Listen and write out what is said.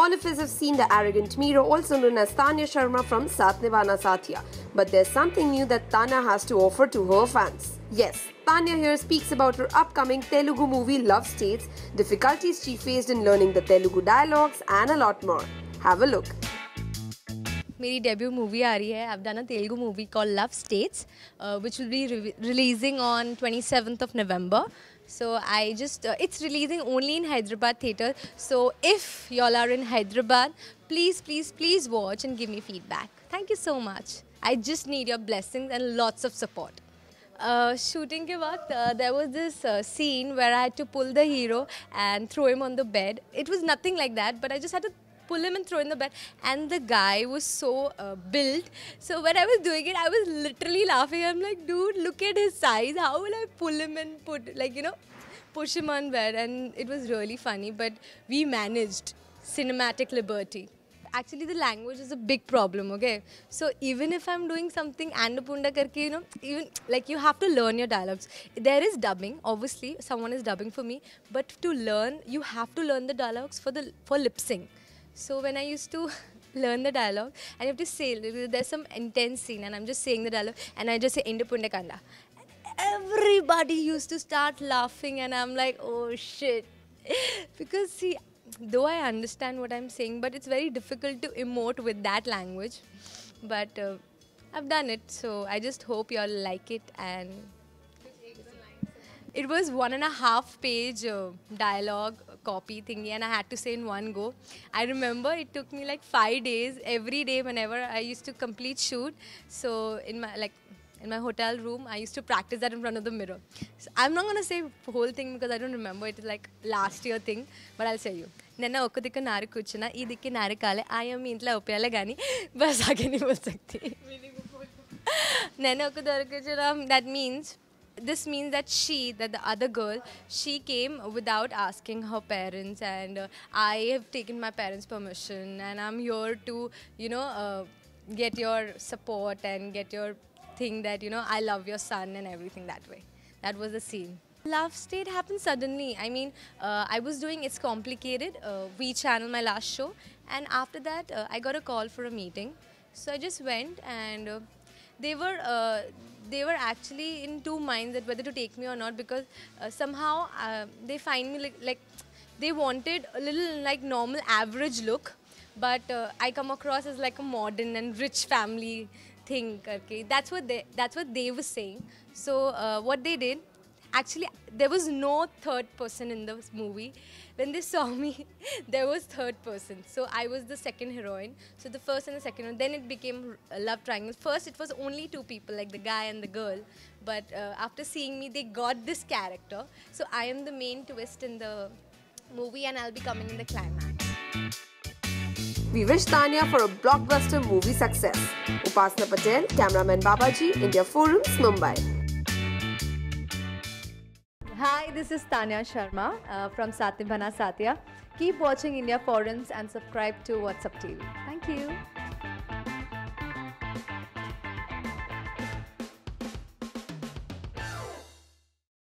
All of us have seen the arrogant Meera, also known as Tanya Sharma from Saath Nibhana Saathiya. But there's something new that Tanya has to offer to her fans. Yes, Tanya here speaks about her upcoming Telugu movie Love States, difficulties she faced in learning the Telugu dialogues and a lot more. Have a look. मेरी debut movie आ रही है I have done a Telugu movie called love states which will be releasing on 27th of November so I just it's releasing only in Hyderabad theater so if y'all are in Hyderabad please watch and give me feedback thank you so much I just need your blessings and lots of support shooting ke waqt there was this scene where I had to pull the hero and throw him on the bed it was nothing like that but I just had to pull him and throw in the bed and the guy was so built so when I was doing it I was literally laughing I'm like dude look at his size how will I pull him and put like you know push him on bed and it was really funny but we managed cinematic liberty actually the language is a big problem okay so even if I'm doing something andapunda karke you know even like you have to learn your dialogues there is dubbing obviously someone is dubbing for me but to learn you have to learn the dialogues for lip sync So when I used to learn the dialogue, and you have to say there's some intense scene, and I'm just saying the dialogue, and I just say "Indapunda kanda," and everybody used to start laughing, and I'm like, "Oh shit!" Because see, though I understand what I'm saying, but it's very difficult to emote with that language. But I've done it, so I just hope y'all like it. And it was 1.5-page dialogue. Copy thingy and I had to say in one go. I remember it took me like 5 days. Every day, whenever I used to complete shoot, so in my hotel room, I used to practice that in front of the mirror. So I'm not gonna say the whole thing because I don't remember. It is like last year thing, but I'll tell you. Nenna okko dikka naaru kuchna, ee dikki naaru kale. I am intla opyala gani. Bas aage nahi bol sakti. Nenna okko dikka kuchna. That means. This means that the other girl, she came without asking her parents, and I have taken my parents' permission, and I'm here to, you know, get your support and get your thing that you know I love your son and everything that way. That was the scene. Love state happened suddenly. I mean, I was doing It's Complicated, We Channel, my last show, and after that, I got a call for a meeting, so I just went and. They were actually in two minds that whether to take me or not because somehow they find me like they wanted a little like normal average look but I come across as like a modern and rich family thing okay that's what they were saying so what they did actually there was no third person in this movie when they saw me there was third person so I was the second heroine so the first and the second then it became a love triangle first it was only two people like the guy and the girl but after seeing me they got this character so I am the main twist in the movie and I'll be coming in the climax We wish Tanya for a blockbuster movie success Upasna Patel cameraman Babaji India Forums Mumbai Hi, this is Tanya Sharma from Saath Nibhana Saathiya. Keep watching India Forums and subscribe to WassupTV. Thank you.